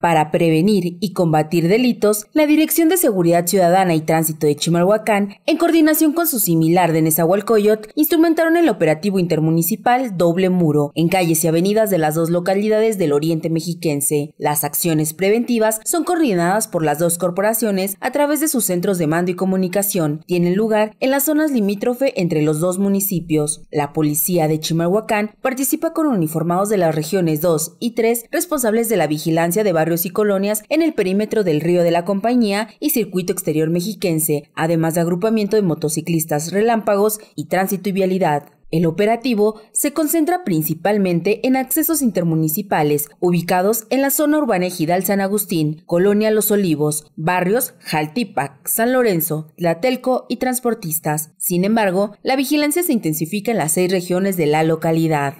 Para prevenir y combatir delitos, la Dirección de Seguridad Ciudadana y Tránsito de Chimalhuacán, en coordinación con su similar de Nezahualcoyotl, instrumentaron el operativo intermunicipal Doble Muro en calles y avenidas de las dos localidades del oriente mexiquense. Las acciones preventivas son coordinadas por las dos corporaciones a través de sus centros de mando y comunicación. Tienen lugar en las zonas limítrofe entre los dos municipios. La policía de Chimalhuacán participa con uniformados de las regiones 2 y 3 responsables de la vigilancia de barrios y colonias en el perímetro del Río de la Compañía y Circuito Exterior Mexiquense, además de agrupamiento de motociclistas relámpagos y tránsito y vialidad. El operativo se concentra principalmente en accesos intermunicipales ubicados en la zona urbana Ejidal San Agustín, Colonia Los Olivos, barrios Jaltipac, San Lorenzo, Tlatelco y Transportistas. Sin embargo, la vigilancia se intensifica en las 6 regiones de la localidad.